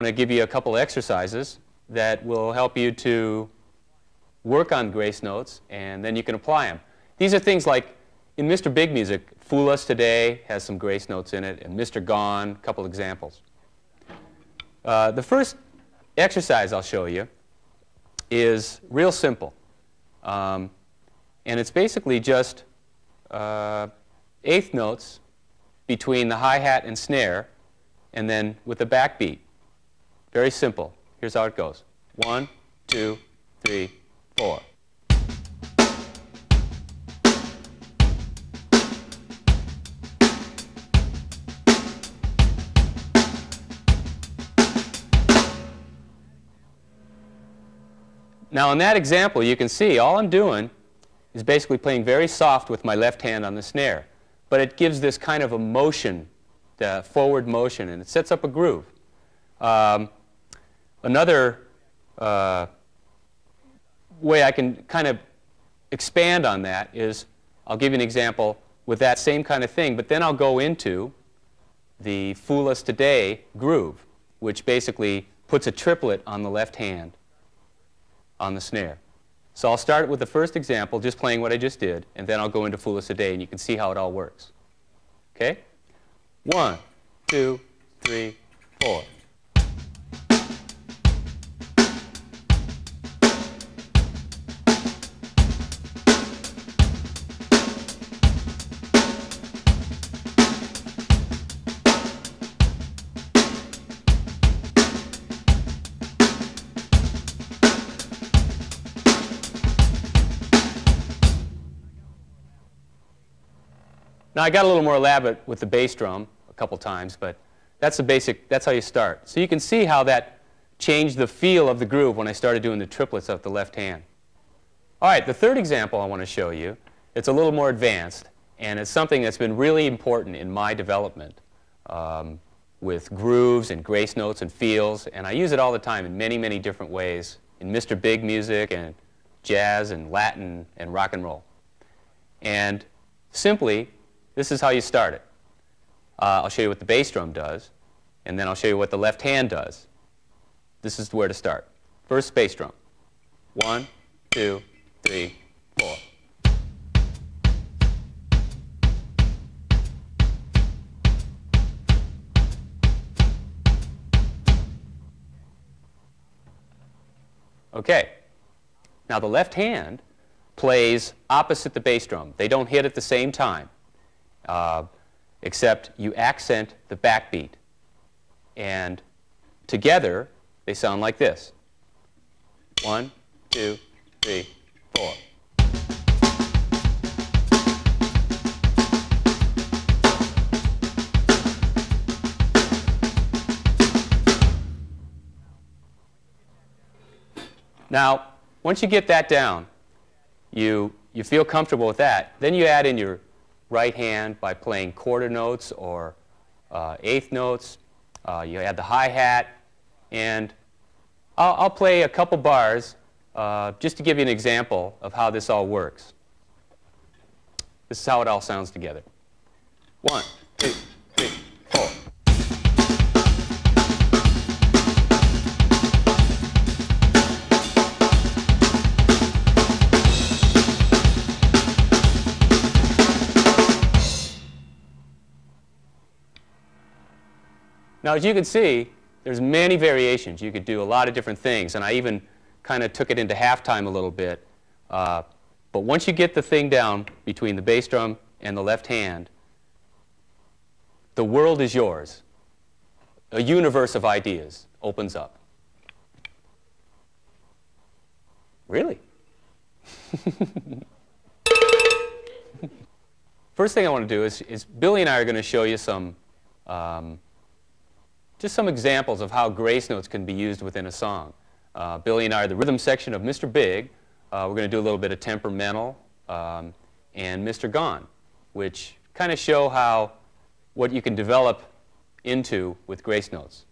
I'm going to give you a couple exercises that will help you to work on grace notes, and then you can apply them. These are things like, in Mr. Big music, Fool Us Today has some grace notes in it, and Mr. Gone, a couple examples. The first exercise I'll show you is real simple. And it's basically just eighth notes between the hi-hat and snare, and then with a backbeat. Very simple. Here's how it goes. 1, 2, 3, 4. Now in that example, you can see all I'm doing is basically playing very soft with my left hand on the snare. But it gives this kind of a motion, the forward motion, and it sets up a groove. Another way I can kind of expand on that is I'll give you an example with that same kind of thing, but then I'll go into the Fool Us Today groove, which basically puts a triplet on the left hand on the snare. So I'll start with the first example, just playing what I just did, and then I'll go into Fool Us Today, and you can see how it all works. Okay? 1, 2, 3, 4. Now, I got a little more elaborate with the bass drum a couple times, but that's the basic, that's how you start. So you can see how that changed the feel of the groove when I started doing the triplets of the left hand. All right, the third example I want to show you, it's a little more advanced, and it's something that's been really important in my development with grooves and grace notes and feels, and I use it all the time in many, many different ways in Mr. Big music and jazz and Latin and rock and roll. And simply, this is how you start it. I'll show you what the bass drum does, and then I'll show you what the left hand does. This is where to start. First, bass drum. 1, 2, 3, 4. Okay. Now the left hand plays opposite the bass drum. They don't hit at the same time. Except you accent the backbeat. And together, they sound like this. 1, 2, 3, 4. Now, once you get that down, you feel comfortable with that, then you add in your right hand by playing quarter notes or eighth notes. You add the hi-hat, and I'll play a couple bars just to give you an example of how this all works. This is how it all sounds together. 1, 2, 3, 4. Now, as you can see, there's many variations. You could do a lot of different things, and I even kind of took it into halftime a little bit. But once you get the thing down between the bass drum and the left hand, the world is yours. A universe of ideas opens up. Really? First thing I want to do is Billy and I are going to show you some just some examples of how grace notes can be used within a song. Billy and I are the rhythm section of Mr. Big. We're going to do a little bit of Temperamental and Mr. Gone, which kind of show how what you can develop into with grace notes.